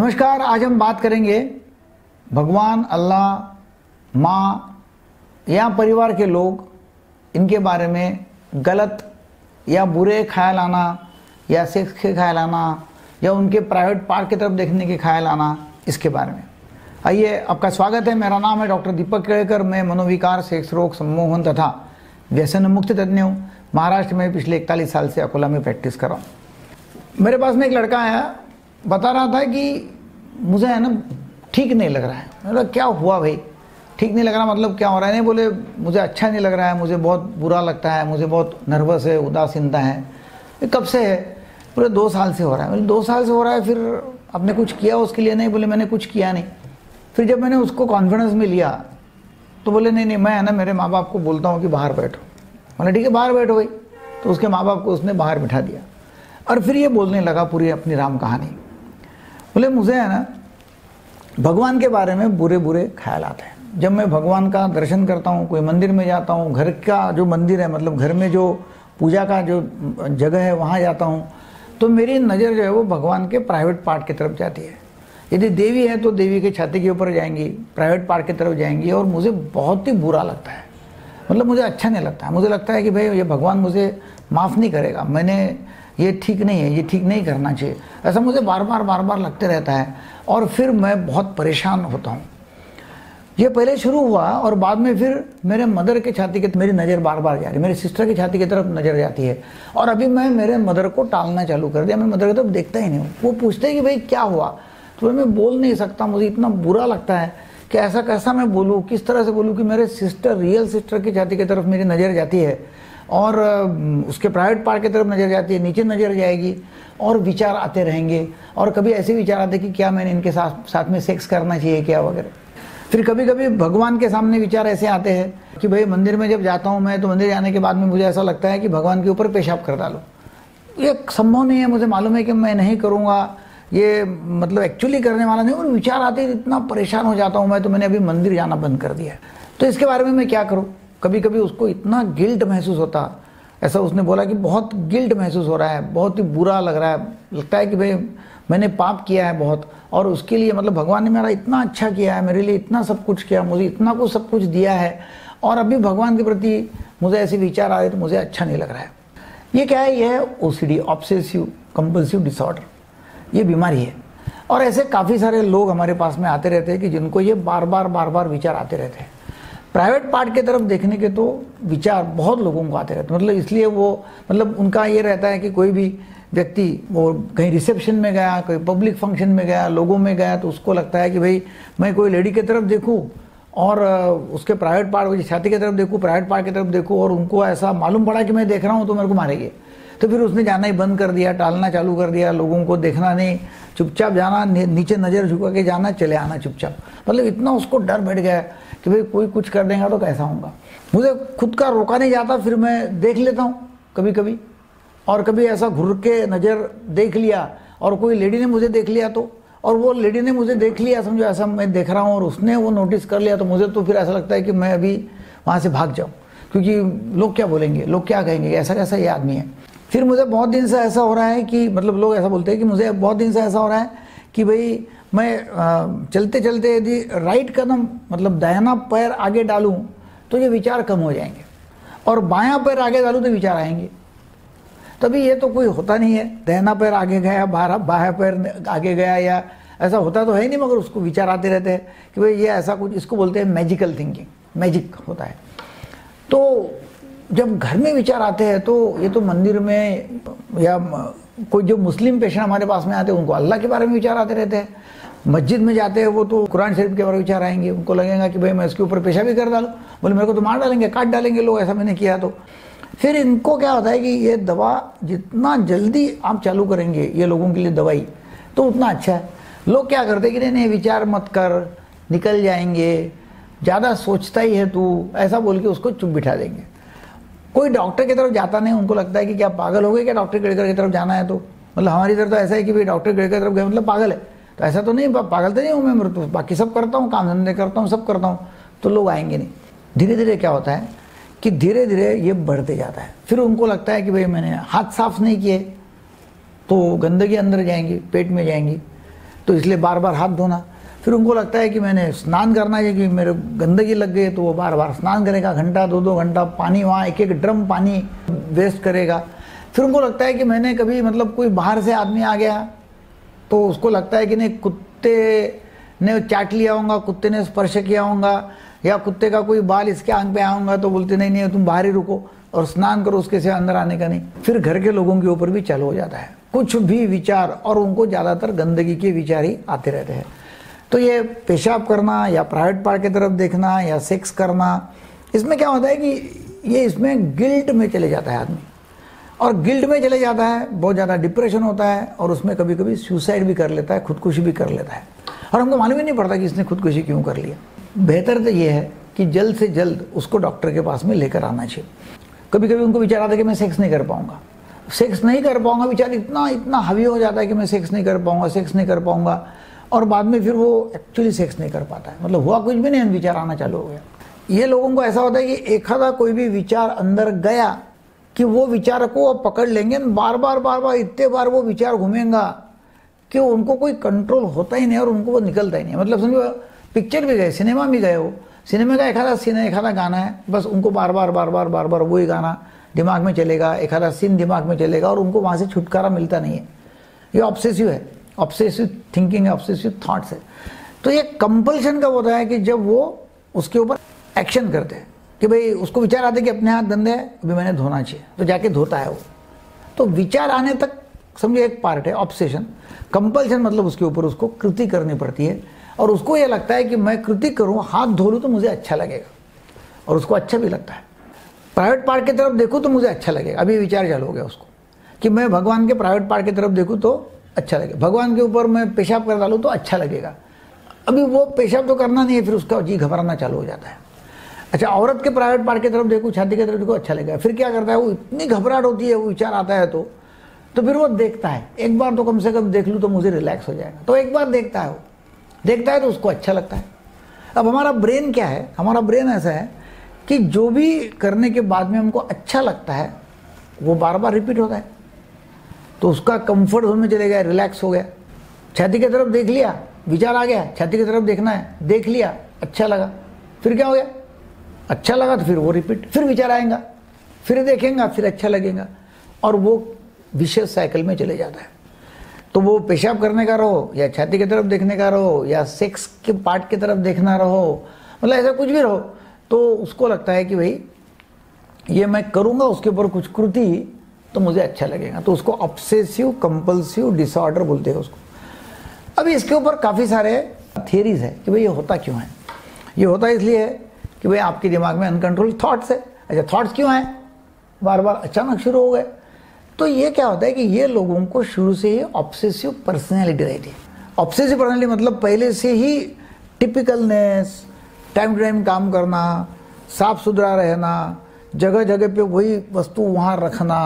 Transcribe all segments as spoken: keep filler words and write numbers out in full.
नमस्कार, आज हम बात करेंगे भगवान, अल्लाह, माँ या परिवार के लोग, इनके बारे में गलत या बुरे ख्याल आना या सेक्स के ख्याल आना या उनके प्राइवेट पार्ट की तरफ देखने के ख्याल आना, इसके बारे में। आइए, आपका स्वागत है। मेरा नाम है डॉक्टर दीपक केलकर। मैं मनोविकार, सेक्स रोग, सम्मोहन तथा व्यसन मुक्त तज्ञ हूँ। महाराष्ट्र में पिछले इकतालीस साल से अकोला में प्रैक्टिस कर रहा हूँ। मेरे पास में एक लड़का आया, बता रहा था कि मुझे है ना ठीक नहीं लग रहा है। बोला क्या हुआ भाई, ठीक नहीं लग रहा मतलब क्या हो रहा है? नहीं, बोले मुझे अच्छा नहीं लग रहा है, मुझे बहुत बुरा लगता है, मुझे बहुत नर्वस है, उदासीनता है। ये कब से है? बोले दो साल से हो रहा है। बोले दो साल से हो रहा है, फिर आपने कुछ किया उसके लिए? नहीं, बोले मैंने कुछ किया नहीं। फिर जब मैंने उसको कॉन्फिडेंस में लिया तो बोले नहीं नहीं मैं है ना मेरे माँ बाप को बोलता हूँ कि बाहर बैठो। बोले ठीक है, बाहर बैठो भाई। तो उसके माँ बाप को उसने बाहर बिठा दिया और फिर ये बोलने लगा पूरी अपनी राम कहानी। बोले मुझे है ना भगवान के बारे में बुरे बुरे ख्याल आते हैं। जब मैं भगवान का दर्शन करता हूँ, कोई मंदिर में जाता हूँ, घर का जो मंदिर है मतलब घर में जो पूजा का जो जगह है वहाँ जाता हूँ, तो मेरी नज़र जो है वो भगवान के प्राइवेट पार्ट की तरफ जाती है। यदि देवी है तो देवी के छाती के ऊपर जाएंगी, प्राइवेट पार्ट की तरफ जाएंगी और मुझे बहुत ही बुरा लगता है। मतलब मुझे अच्छा नहीं लगता है। मुझे लगता है कि भाई ये भगवान मुझे माफ़ नहीं करेगा, मैंने ये ठीक नहीं है, ये ठीक नहीं करना चाहिए, ऐसा मुझे बार बार बार बार लगते रहता है और फिर मैं बहुत परेशान होता हूँ। ये पहले शुरू हुआ और बाद में फिर मेरे मदर के छाती की मेरी नज़र बार बार जा रही है, मेरी सिस्टर की छाती की तरफ नज़र जाती है और अभी मैं मेरे मदर को टालना चालू कर दिया। मैं मदर की तरफ देखता ही नहीं हूँ। वो पूछते हैं कि भाई क्या हुआ? तो मैं बोल नहीं सकता, मुझे इतना बुरा लगता है कि ऐसा कैसा मैं बोलूँ, किस तरह से बोलूँ कि मेरे सिस्टर, रियल सिस्टर की छाती की तरफ मेरी नज़र जाती है और उसके प्राइवेट पार्ट की तरफ नज़र जाती है, नीचे नज़र जाएगी और विचार आते रहेंगे। और कभी ऐसे विचार आते कि क्या मैंने इनके साथ साथ में सेक्स करना चाहिए क्या वगैरह। फिर कभी कभी भगवान के सामने विचार ऐसे आते हैं कि भाई मंदिर में जब जाता हूँ मैं, तो मंदिर जाने के बाद में मुझे ऐसा लगता है कि भगवान के ऊपर पेशाब कर डालो। ये संभव नहीं है, मुझे मालूम है कि मैं नहीं करूँगा, ये मतलब एक्चुअली करने वाला नहीं। और विचार आते ही इतना परेशान हो जाता हूँ मैं, तो मैंने अभी मंदिर जाना बंद कर दिया है। तो इसके बारे में मैं क्या करूँ? कभी कभी उसको इतना गिल्ट महसूस होता, ऐसा उसने बोला कि बहुत गिल्ट महसूस हो रहा है, बहुत ही बुरा लग रहा है, लगता है कि भाई मैंने पाप किया है बहुत और उसके लिए मतलब भगवान ने मेरा इतना अच्छा किया है, मेरे लिए इतना सब कुछ किया, मुझे इतना कुछ सब कुछ दिया है और अभी भगवान के प्रति मुझे ऐसे विचार आ रहे तो मुझे अच्छा नहीं लग रहा है। ये क्या है? यह है O C D, obsessive compulsive disorder. ये बीमारी है और ऐसे काफ़ी सारे लोग हमारे पास में आते रहते हैं कि जिनको ये बार बार बार बार विचार आते रहते हैं। प्राइवेट पार्ट की तरफ देखने के तो विचार बहुत लोगों को आते रहते हैं, मतलब इसलिए वो मतलब उनका ये रहता है कि कोई भी व्यक्ति वो कहीं रिसेप्शन में गया, कोई पब्लिक फंक्शन में गया, लोगों में गया, तो उसको लगता है कि भाई मैं कोई लेडी की तरफ देखूं और उसके प्राइवेट पार्ट की छाती की तरफ देखूं, प्राइवेट पार्ट की तरफ देखूं और उनको ऐसा मालूम पड़ा कि मैं देख रहा हूँ तो मेरे को मारेंगे, तो फिर उसने जाना ही बंद कर दिया, टालना चालू कर दिया, लोगों को देखना नहीं, चुपचाप जाना, नीचे नज़र झुका के जाना, चले आना चुपचाप। मतलब इतना उसको डर बैठ गया कि भाई कोई कुछ कर देगा तो कैसा होगा। मुझे खुद का रोका नहीं जाता, फिर मैं देख लेता हूँ कभी कभी और कभी ऐसा घुर के नज़र देख लिया और कोई लेडी ने मुझे देख लिया तो, और वो लेडी ने मुझे देख लिया, समझो ऐसा मैं देख रहा हूँ और उसने वो नोटिस कर लिया, तो मुझे तो फिर ऐसा लगता है कि मैं अभी वहाँ से भाग जाऊँ, क्योंकि लोग क्या बोलेंगे, लोग क्या कहेंगे, ऐसा कैसा ये आदमी है। फिर मुझे बहुत दिन से ऐसा हो रहा है कि मतलब लोग ऐसा बोलते हैं कि मुझे बहुत दिन से ऐसा हो रहा है कि भाई मैं चलते चलते यदि राइट कदम मतलब दाहिना पैर आगे डालूं तो ये विचार कम हो जाएंगे और बायां पैर आगे डालूं तो विचार आएंगे। तभी ये तो कोई होता नहीं है, दाहिना पैर आगे गया, बाहर बायां पैर आगे गया, या ऐसा होता तो है नहीं, मगर उसको विचार आते रहते हैं कि भाई ये ऐसा कुछ, इसको बोलते हैं मैजिकल थिंकिंग, मैजिक होता है। तो जब घर में विचार आते हैं तो ये तो मंदिर में या कोई जो मुस्लिम पेशेंट हमारे पास में आते हैं उनको अल्लाह के बारे में विचार आते रहते हैं, मस्जिद में जाते हैं वो तो कुरान शरीफ के बारे में विचार आएंगे, उनको लगेगा कि भाई मैं इसके ऊपर पेशा भी कर डालूं, बोले मेरे को तो मार डालेंगे, काट डालेंगे लोग, ऐसा मैंने किया तो। फिर इनको क्या होता है कि ये दवा जितना जल्दी आप चालू करेंगे ये लोगों के लिए दवाई तो उतना अच्छा है। लोग क्या करते कि नहीं नहीं विचार मत कर, निकल जाएंगे, ज़्यादा सोचता ही है तू, ऐसा बोल के उसको चुप बिठा देंगे। कोई डॉक्टर की तरफ जाता नहीं, उनको लगता है कि क्या पागल हो गए क्या, डॉक्टर केलकर की तरफ जाना है तो, मतलब हमारी तरफ तो ऐसा है कि भाई डॉक्टर केलकर की तरफ गए मतलब पागल है, तो ऐसा तो नहीं, पागल तो नहीं हूँ मैं, तो बाकी सब करता हूँ, काम धंधे करता हूँ, सब करता हूँ, तो लोग आएंगे नहीं। धीरे धीरे क्या होता है कि धीरे धीरे ये बढ़ते जाता है। फिर उनको लगता है कि भाई मैंने हाथ साफ नहीं किए तो गंदगी अंदर जाएंगी, पेट में जाएंगी, तो इसलिए बार बार हाथ धोना। फिर उनको लगता है कि मैंने स्नान करना है कि मेरे गंदगी लग गई, तो वो बार बार स्नान करेगा, घंटा दो दो घंटा पानी वहाँ एक एक ड्रम पानी वेस्ट करेगा। फिर उनको लगता है कि मैंने कभी मतलब कोई बाहर से आदमी आ गया तो उसको लगता है कि नहीं कुत्ते ने चाट लिया होगा, कुत्ते ने स्पर्श किया होगा या कुत्ते का कोई बाल इसके आंख पे आया होगा, तो बोलते नहीं नहीं तुम बाहर ही रुको और स्नान करो, उसके से अंदर आने का नहीं। फिर घर के लोगों के ऊपर भी चालू हो जाता है कुछ भी विचार, और उनको ज़्यादातर गंदगी के विचार ही आते रहते हैं। तो ये पेशाब करना या प्राइवेट पार्ट की तरफ देखना या सेक्स करना, इसमें क्या होता है कि ये इसमें गिल्ट में चले जाता है आदमी, और गिल्ट में चले जाता है, बहुत ज़्यादा डिप्रेशन होता है और उसमें कभी कभी सुसाइड भी कर लेता है, खुदकुशी भी कर लेता है, और हमको मालूम ही नहीं पड़ता कि इसने खुदकुशी क्यों कर लिया। बेहतर तो ये है कि जल्द से जल्द उसको डॉक्टर के पास में लेकर आना चाहिए। कभी कभी उनको विचार आता है कि मैं सेक्स नहीं कर पाऊँगा, सेक्स नहीं कर पाऊँगा, विचार इतना इतना हावी हो जाता है कि मैं सेक्स नहीं कर पाऊँगा, सेक्स नहीं कर पाऊँगा, और बाद में फिर वो एक्चुअली सेक्स नहीं कर पाता है, मतलब हुआ कुछ भी नहीं, विचार आना चालू हो गया। ये लोगों को ऐसा होता है कि एक आधा कोई भी विचार अंदर गया कि वो विचार को वो पकड़ लेंगे, बार बार बार बार इतने बार वो विचार घूमेगा कि उनको कोई कंट्रोल होता ही नहीं और उनको वो निकलता ही नहीं। मतलब समझो पिक्चर भी गए, सिनेमा भी गए, वो सिनेमा का एक आधा सीन एक आधा गाना है, बस उनको बार बार बार बार बार बार वही गाना दिमाग में चलेगा, एक आधा सीन दिमाग में चलेगा और उनको वहाँ से छुटकारा मिलता नहीं है। ये ऑब्सेसिव है, ऑब्सेसिव थिंकिंग है, ऑब्सेसिव थाट्स है। तो ये कंपल्शन कब होता है कि जब वो उसके ऊपर एक्शन करते हैं कि भाई उसको विचार आते कि अपने हाथ गंदे हैं, अभी मैंने धोना चाहिए, तो जाके धोता है वो। तो विचार आने तक समझो एक पार्ट है ऑब्सेशन, कंपल्शन मतलब उसके ऊपर उसको कृति करनी पड़ती है और उसको ये लगता है कि मैं कृति करूँ, हाथ धो लूँ तो मुझे अच्छा लगेगा, और उसको अच्छा भी लगता है। प्राइवेट पार्ट की तरफ देखूँ तो मुझे अच्छा लगेगा, अभी विचार चालू हो गया उसको कि मैं भगवान के प्राइवेट पार्ट की तरफ देखूँ तो अच्छा लगेगा, भगवान के ऊपर मैं पेशाब कर डालूँ तो अच्छा लगेगा, अभी वो पेशाब तो करना नहीं है, फिर उसका जी घबराना चालू हो जाता है। अच्छा, औरत के प्राइवेट पार्ट की तरफ देखो, छाती की तरफ देखो, अच्छा लगेगा, फिर क्या करता है वो, इतनी घबराहट होती है वो विचार आता है तो तो फिर वो देखता है, एक बार तो कम से कम देख लूँ तो मुझे रिलैक्स हो जाएगा, तो एक बार देखता है वो, देखता है तो उसको अच्छा लगता है। अब हमारा ब्रेन क्या है, हमारा ब्रेन ऐसा है कि जो भी करने के बाद में हमको अच्छा लगता है वो बार बार रिपीट होता है, तो उसका कम्फर्ट जोन में चले गया, रिलैक्स हो गया, छाती की तरफ देख लिया, विचार आ गया छाती की तरफ देखना है, देख लिया, अच्छा लगा, फिर क्या हो गया, अच्छा लगा, तो फिर वो रिपीट, फिर विचार आएगा, फिर देखेंगे, फिर अच्छा लगेगा, और वो विशेष साइकिल में चले जाता है। तो वो पेशाब करने का रहो या छाती की तरफ देखने का रहो या सेक्स के पार्ट की तरफ देखना रहो, मतलब ऐसा कुछ भी रहो, तो उसको लगता है कि भाई ये मैं करूँगा, उसके ऊपर कुछ कृति तो मुझे अच्छा लगेगा, तो उसको ऑब्सेसिव कंपल्सिव डिसऑर्डर बोलते हैं उसको। अभी इसके ऊपर काफ़ी सारे थियरीज है कि भाई ये होता क्यों है। ये होता इसलिए है कि भाई आपके दिमाग में अनकंट्रोल थॉट्स है। अच्छा, थॉट्स क्यों आए, बार बार अचानक शुरू हो गए, तो ये क्या होता है कि ये लोगों को शुरू से ही ऑब्सेसिव पर्सनैलिटी रहती है। ऑब्सेसिव पर्सनैलिटी मतलब पहले से ही टिपिकलनेस, टाइम टू टाइम काम करना, साफ सुथरा रहना, जगह जगह पे वही वस्तु वहाँ रखना,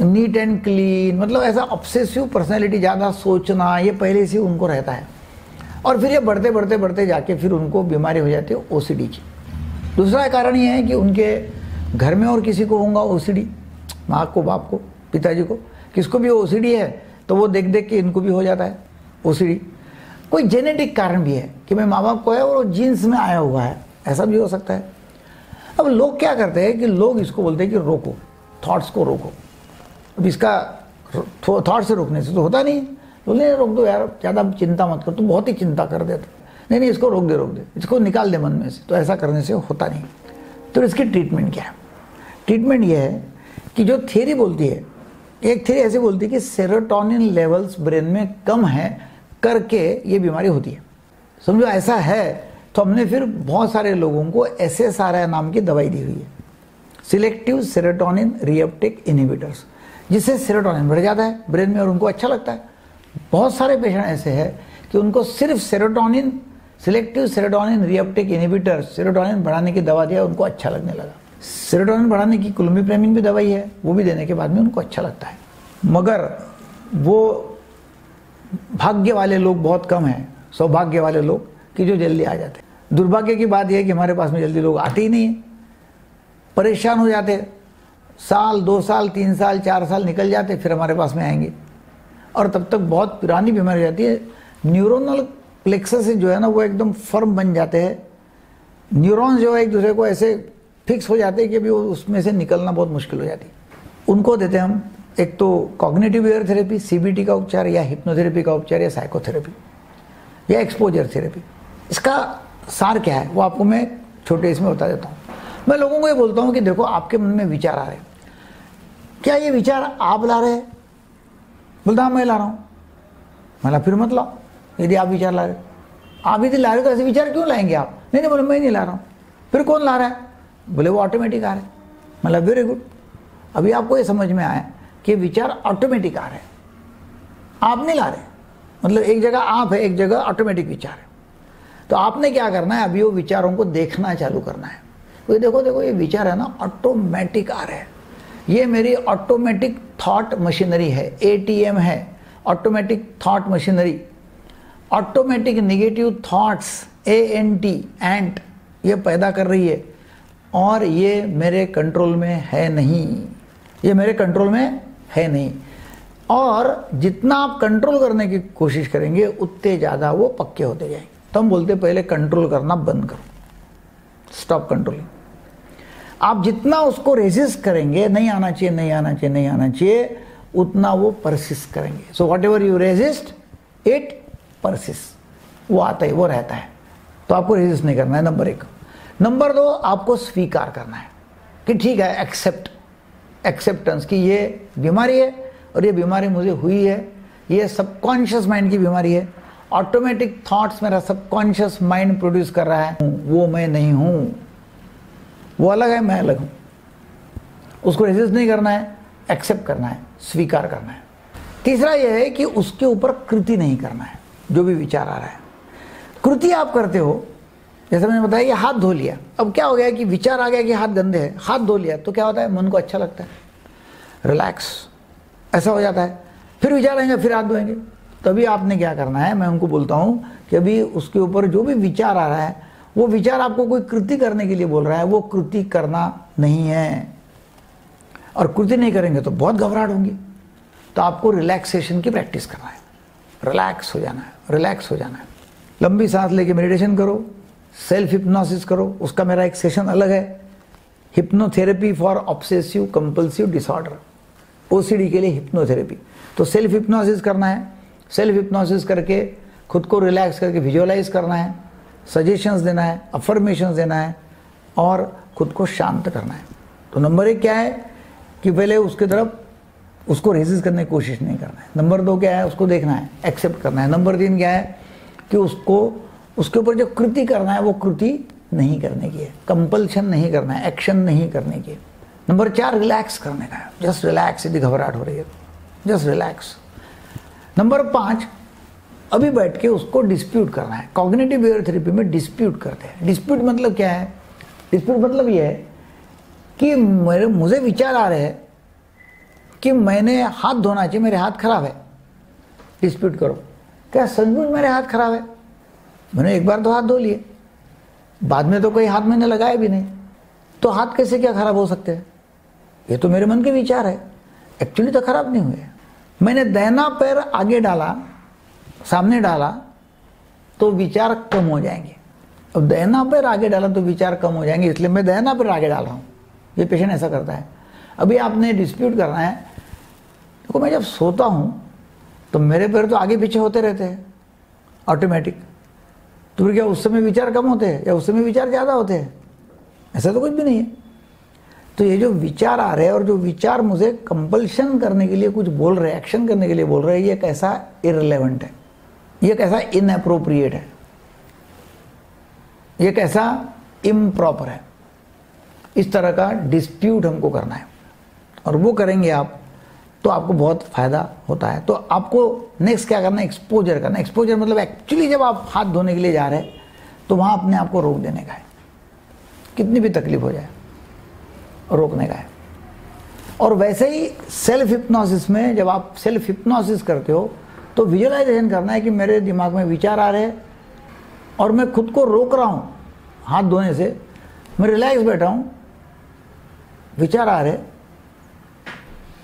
नीट एंड क्लीन, मतलब ऐसा ऑब्सेसिव पर्सनैलिटी, ज़्यादा सोचना, ये पहले से उनको रहता है। और फिर ये बढ़ते बढ़ते बढ़ते जाके फिर उनको बीमारी हो जाती है ओसीडी की। दूसरा कारण ये है कि उनके घर में और किसी को होगा ओसीडी, माँ को, बाप को, पिताजी को, किसको भी ओसीडी है, तो वो देख देख के इनको भी हो जाता है ओसीडी। कोई जेनेटिक कारण भी है कि मैं माँ बाप को है और जीन्स में आया हुआ है, ऐसा भी हो सकता है। अब लोग क्या करते हैं कि लोग इसको बोलते हैं कि रोको, थॉट्स को रोको। अब इसका थॉट से रोकने से तो होता नहीं, बोले नहीं रोक दो यार, ज़्यादा चिंता मत कर, तुम बहुत ही चिंता कर देते, नहीं नहीं इसको रोक दे रोक दे इसको निकाल दे मन में से, तो ऐसा करने से होता नहीं। तो इसकी ट्रीटमेंट क्या है? ट्रीटमेंट ये है कि जो थ्योरी बोलती है, एक थ्योरी ऐसे बोलती है कि सेरोटोनिन लेवल्स ब्रेन में कम है करके ये बीमारी होती है। समझो ऐसा है तो हमने फिर बहुत सारे लोगों को एस एस आर आई नाम की दवाई दी हुई है, सिलेक्टिव सेरोटोनिन रिएप्टेक इनहिबिटर्स, जिससे सेरोटोनिन बढ़ जाता है ब्रेन में और उनको अच्छा लगता है। बहुत सारे पेशेंट ऐसे हैं कि उनको सिर्फ serotonin, selective serotonin reuptake inhibitors, serotonin बढ़ाने की दवा दिया, उनको अच्छा लगने लगा। सेरोटोनिन बढ़ाने की क्लोमिप्रामिन भी दवाई है, वो भी देने के बाद में उनको अच्छा लगता है, मगर वो भाग्य वाले लोग बहुत कम हैं, सौभाग्य वाले लोग कि जो जल्दी आ जाते हैं। दुर्भाग्य की बात यह है कि हमारे पास में जल्दी लोग आते ही नहीं हैं, परेशान हो जाते, साल दो साल तीन साल चार साल निकल जाते, फिर हमारे पास में आएंगे, और तब तक बहुत पुरानी बीमारी हो जाती है न्यूरोनल प्लेक्सस जो है ना वो एकदम फर्म बन जाते हैं, न्यूरॉन्स जो है एक दूसरे को ऐसे फिक्स हो जाते हैं कि अभी उसमें से निकलना बहुत मुश्किल हो जाती है। उनको देते हैं हम एक तो कॉग्निटिव बिहेवियर थेरेपी, सीबीटी का उपचार या हिप्नोथेरेपी का उपचार या साइकोथेरेपी या एक्सपोजर थेरेपी। इसका सार क्या है वो आपको मैं छोटे इसमें बता देता हूँ। मैं लोगों को ये बोलता हूँ कि देखो आपके मन में विचार आ रहे हैं, क्या ये विचार आप ला रहे हैं? बोलता हाँ मैं ला रहा हूँ। मतलब फिर मत लाओ, यदि आप विचार ला रहे, आप यदि ला रहे तो ऐसे विचार क्यों लाएंगे आप? नहीं नहीं बोले मैं नहीं ला रहा हूँ। फिर कौन ला रहा है? बोले वो ऑटोमेटिक आ रहे हैं। मतलब वेरी गुड, अभी आपको ये समझ में आया कि विचार ऑटोमेटिक आ रहे हैं, आप नहीं ला रहे। मतलब एक जगह आप है, एक जगह ऑटोमेटिक विचार है। तो आपने क्या करना है, अभी वो विचारों को देखना चालू करना है। ये देखो देखो ये विचार है ना ऑटोमेटिक आ रहे हैं, ये मेरी ऑटोमेटिक थॉट मशीनरी है, ए टी एम है, automatic thought machinery, automatic negative thoughts A N T, ant, ये पैदा कर रही है और ये मेरे कंट्रोल में है नहीं, ये मेरे कंट्रोल में है नहीं। और जितना आप कंट्रोल करने की कोशिश करेंगे उतने ज़्यादा वो पक्के होते जाएंगे। तो हम बोलते पहले कंट्रोल करना बंद करो, स्टॉप कंट्रोलिंग। आप जितना उसको रेजिस्ट करेंगे, नहीं आना चाहिए, नहीं आना चाहिए, नहीं आना चाहिए, उतना वो परसिस्ट करेंगे। So whatever you resist it persist, वो आता है, वो रहता है। तो आपको रेजिस्ट नहीं करना है, नंबर एक। नंबर दो, आपको स्वीकार करना है कि ठीक है, एक्सेप्ट, एक्सेप्टेंस कि ये बीमारी है और ये बीमारी मुझे हुई है, ये सबकॉन्शियस माइंड की बीमारी है, ऑटोमेटिक थॉट्स मेरा सबकॉन्शियस माइंड प्रोड्यूस कर रहा है, वो मैं नहीं हूँ, वो अलग है, मैं अलग हूँ। उसको रेजिस्ट नहीं करना है, एक्सेप्ट करना है, स्वीकार करना है। तीसरा यह है कि उसके ऊपर कृति नहीं करना है, जो भी विचार आ रहा है। कृति आप करते हो, जैसे मैंने बताया कि हाथ धो लिया, अब क्या हो गया कि विचार आ गया कि हाथ गंदे हैं, हाथ धो लिया, तो क्या होता है, मन को अच्छा लगता है, रिलैक्स ऐसा हो जाता है। फिर विचार आएंगे, फिर हाथ धोएंगे। तभी आपने क्या करना है, मैं उनको बोलता हूँ कि अभी उसके ऊपर जो भी विचार आ रहा है, वो विचार आपको कोई कृति करने के लिए बोल रहा है, वो कृति करना नहीं है। और कृति नहीं करेंगे तो बहुत घबराहट होंगी, तो आपको रिलैक्सेशन की प्रैक्टिस करना है, रिलैक्स हो जाना है, रिलैक्स हो जाना है। लंबी सांस लेके मेडिटेशन करो, सेल्फ हिप्नोसिस करो, उसका मेरा एक सेशन अलग है, hypnotherapy for obsessive compulsive disorder, O C D के लिए हिप्नोथेरेपी। तो सेल्फ हिप्नोसिस करना है, सेल्फ हिप्नोसिस करके खुद को रिलैक्स करके विजुअलाइज करना है, सजेशंस देना है, अफर्मेशंस देना है और खुद को शांत करना है। तो नंबर एक क्या है कि पहले उसके तरफ उसको रेजिस्ट करने की कोशिश नहीं करना है। नंबर दो क्या है, उसको देखना है, एक्सेप्ट करना है। नंबर तीन क्या है कि उसको उसके ऊपर जो कृति करना है वो कृति नहीं करने की है, कंपल्शन नहीं करना है, एक्शन नहीं करने की है। नंबर चार, रिलैक्स करने का है, जस्ट रिलैक्स, यदि घबराहट हो रही है जस्ट रिलैक्स। नंबर पाँच, अभी बैठ के उसको डिस्प्यूट करना है। कॉग्निटिव बिहेवियर थेरेपी में डिस्प्यूट करते हैं। डिस्प्यूट मतलब क्या है, डिस्प्यूट मतलब ये है कि मेरे मुझे विचार आ रहे हैं कि मैंने हाथ धोना चाहिए, मेरे हाथ खराब है, डिस्प्यूट करो, क्या सचमुच मेरे हाथ खराब है? मैंने एक बार तो हाथ धो लिए, बाद में तो कोई हाथ मैंने लगाया भी नहीं, तो हाथ कैसे क्या खराब हो सकते हैं? ये तो मेरे मन के विचार है, एक्चुअली तो खराब नहीं हुए। मैंने दाहिना पैर आगे डाला, सामने डाला तो विचार कम हो जाएंगे। अब दाहिना पैर आगे डाला तो विचार कम हो जाएंगे, इसलिए मैं दाहिना पैर आगे डाल रहा हूँ, ये पेशेंट ऐसा करता है। अभी आपने डिस्प्यूट करना है, देखो मैं जब सोता हूँ तो मेरे पैर तो आगे पीछे होते रहते हैं ऑटोमेटिक, तो फिर क्या उस समय विचार कम होते हैं या उस समय विचार ज़्यादा होते हैं? ऐसा तो कुछ भी नहीं है। तो ये जो विचार आ रहे हैं और जो विचार मुझे कंपल्शन करने के लिए कुछ बोल रहे हैं, एक्शन करने के लिए बोल रहे हैं, ये कैसा इररिलेवेंट है, ये कैसा इनअप्रोप्रिएट है, ये कैसा इम्प्रॉपर है। इस तरह का डिस्प्यूट हमको करना है और वो करेंगे आप तो आपको बहुत फायदा होता है। तो आपको नेक्स्ट क्या करना है, एक्सपोजर करना है। एक्सपोजर मतलब एक्चुअली जब आप हाथ धोने के लिए जा रहे हैं तो वहाँ अपने आप को रोक देने का है, कितनी भी तकलीफ हो जाए रोकने का है। और वैसे ही सेल्फ हिप्नोसिस में जब आप सेल्फ हिप्नोसिस करते हो तो विजुअलाइजेशन करना है कि मेरे दिमाग में विचार आ रहे हैं और मैं खुद को रोक रहा हूँ हाथ धोने से, मैं रिलैक्स बैठा हूँ, विचार आ रहे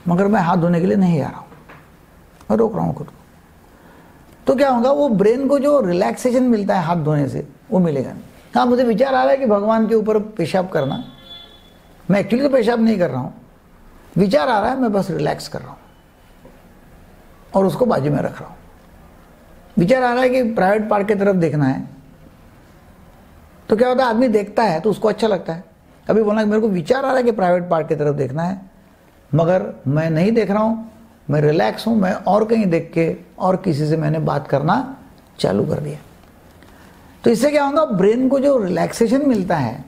मगर मैं हाथ धोने के लिए नहीं आ रहा हूँ, मैं रोक रहा हूँ खुद को। तो क्या होगा, वो ब्रेन को जो रिलैक्सेशन मिलता है हाथ धोने से वो मिलेगा नहीं। हाँ, मुझे विचार आ रहा है कि भगवान के ऊपर पेशाब करना, मैं एक्चुअली तो पेशाब नहीं कर रहा हूँ, विचार आ रहा है, मैं बस रिलैक्स कर रहा हूँ और उसको बाजू में रख रहा हूँ। विचार आ रहा है कि प्राइवेट पार्ट की तरफ देखना है, तो क्या होता है आदमी देखता है तो उसको अच्छा लगता है। अभी बोला मेरे को विचार आ रहा है कि प्राइवेट पार्ट की तरफ देखना है, मगर मैं नहीं देख रहा हूँ, मैं रिलैक्स हूँ, मैं और कहीं देख के और किसी से मैंने बात करना चालू कर दिया। तो इससे क्या होगा, ब्रेन को जो रिलैक्सेशन मिलता है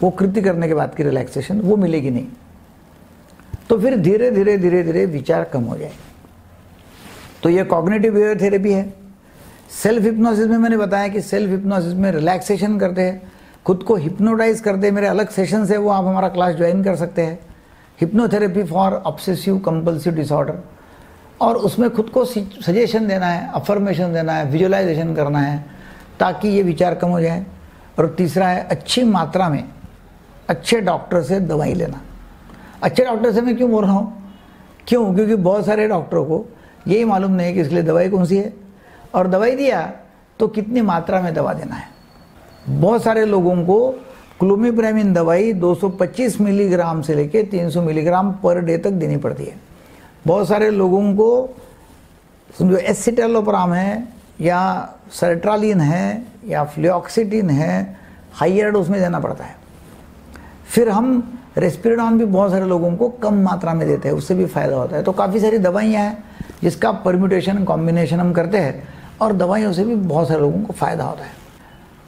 वो कृति करने के बाद की रिलैक्सेशन वो मिलेगी नहीं, तो फिर धीरे धीरे धीरे धीरे विचार कम हो जाएगा। तो ये कॉग्निटिव बिहेवियर थेरेपी है। सेल्फ हिप्नोसिस में मैंने बताया कि सेल्फ हिप्नोसिस में रिलैक्सेशन करते हैं, खुद को हिप्नोटाइज करते हैं। मेरे अलग सेशंस है, वो आप हमारा क्लास ज्वाइन कर सकते हैं, hypnotherapy for obsessive compulsive disorder, और उसमें खुद को सजेशन देना है, अफर्मेशन देना है, विजुअलाइजेशन करना है ताकि ये विचार कम हो जाए। और तीसरा है अच्छी मात्रा में अच्छे डॉक्टर से दवाई लेना। अच्छे डॉक्टर से मैं क्यों बोल रहा हूँ, क्यों क्योंकि बहुत सारे डॉक्टरों को यही मालूम नहीं है कि इसलिए दवाई कौन सी है और दवाई दिया तो कितनी मात्रा में दवा देना है। बहुत सारे लोगों को क्लोमिप्रामिन दवाई दो सौ पच्चीस मिलीग्राम से लेके तीन सौ मिलीग्राम पर डे तक देनी पड़ती है। बहुत सारे लोगों को जो एसिटेलोप्राम है या सरट्रालीन है या फ्लोक्सीडिन है, हाइयर डोज में देना पड़ता है। फिर हम रेस्पिडॉन भी बहुत सारे लोगों को कम मात्रा में देते हैं, उससे भी फ़ायदा होता है। तो काफ़ी सारी दवाइयाँ हैं जिसका परम्यूटेशन कॉम्बिनेशन हम करते हैं और दवाइयों से भी बहुत सारे लोगों को फ़ायदा होता है।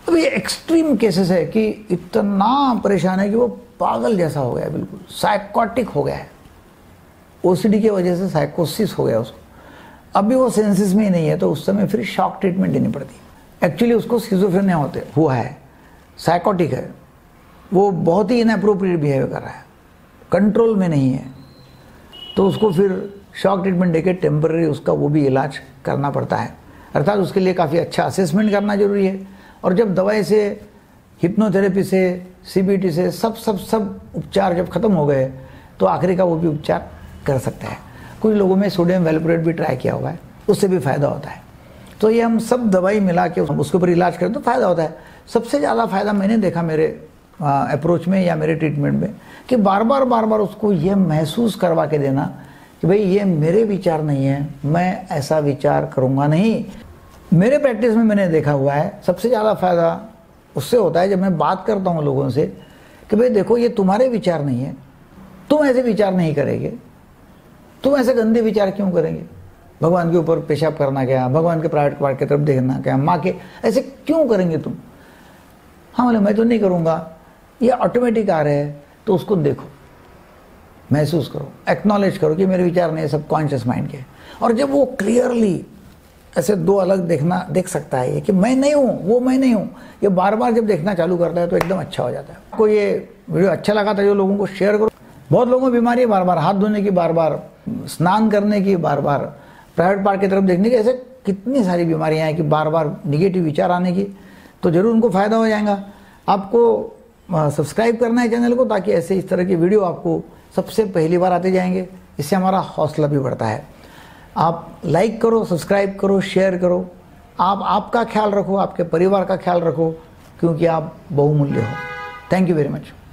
अब ये एक्सट्रीम केसेस है कि इतना परेशान है कि वो पागल जैसा हो गया, बिल्कुल साइकोटिक हो गया है, ओसीडी की वजह से साइकोसिस हो गया उसको, अभी वो सेंसेस में ही नहीं है, तो उस समय फिर शॉक ट्रीटमेंट देनी पड़ती है। एक्चुअली उसको स्किज़ोफ्रेनिया होते हुआ है, साइकोटिक है, वो बहुत ही इनअप्रोप्रिएट बिहेवियर कर रहा है, कंट्रोल में नहीं है, तो उसको फिर शॉक ट्रीटमेंट देके टेम्पररी उसका वो भी इलाज करना पड़ता है। अर्थात उसके लिए काफ़ी अच्छा असेसमेंट करना ज़रूरी है। और जब दवाई से, हिप्नोथेरेपी से, सीबीटी से सब सब सब उपचार जब ख़त्म हो गए तो आखिरी का वो भी उपचार कर सकता है। कुछ लोगों में सोडियम वैलप्रोएट भी ट्राई किया हुआ है, उससे भी फ़ायदा होता है। तो ये हम सब दवाई मिला के उसके ऊपर इलाज करें तो फ़ायदा होता है। सबसे ज़्यादा फ़ायदा मैंने देखा मेरे अप्रोच में या मेरे ट्रीटमेंट में कि बार बार बार बार उसको ये महसूस करवा के देना कि भाई ये मेरे विचार नहीं है, मैं ऐसा विचार करूँगा नहीं। मेरे प्रैक्टिस में मैंने देखा हुआ है सबसे ज़्यादा फ़ायदा उससे होता है जब मैं बात करता हूँ लोगों से कि भाई देखो ये तुम्हारे विचार नहीं है, तुम ऐसे विचार नहीं करेंगे, तुम ऐसे गंदे विचार क्यों करेंगे, भगवान के ऊपर पेशाब करना क्या, भगवान के प्राइवेट पार्ट की तरफ देखना क्या, माँ के ऐसे क्यों करेंगे तुम। हाँ बोले मैं तो नहीं करूँगा, ये ऑटोमेटिक आ रहे हैं, तो उसको देखो, महसूस करो, एक्नॉलेज करो कि मेरे विचार नहीं है, सबकॉन्शियस माइंड के। और जब वो क्लियरली ऐसे दो अलग देखना देख सकता है ये कि मैं नहीं हूँ, वो मैं नहीं हूँ, ये बार बार जब देखना चालू करता है तो एकदम अच्छा हो जाता है। आपको ये वीडियो अच्छा लगा था जो लोगों को शेयर करो। बहुत लोगों को बीमारी है, बार बार हाथ धोने की, बार बार स्नान करने की, बार बार प्राइवेट पार्ट की तरफ देखने की, ऐसे कितनी सारी बीमारियाँ हैं कि बार बार निगेटिव विचार आने की, तो ज़रूर उनको फ़ायदा हो जाएगा। आपको सब्सक्राइब करना है चैनल को ताकि ऐसे इस तरह की वीडियो आपको सबसे पहली बार आते जाएंगे, इससे हमारा हौसला भी बढ़ता है। आप लाइक करो, सब्सक्राइब करो, शेयर करो। आप आपका ख्याल रखो, आपके परिवार का ख्याल रखो, क्योंकि आप बहुमूल्य हो। Thank you very much.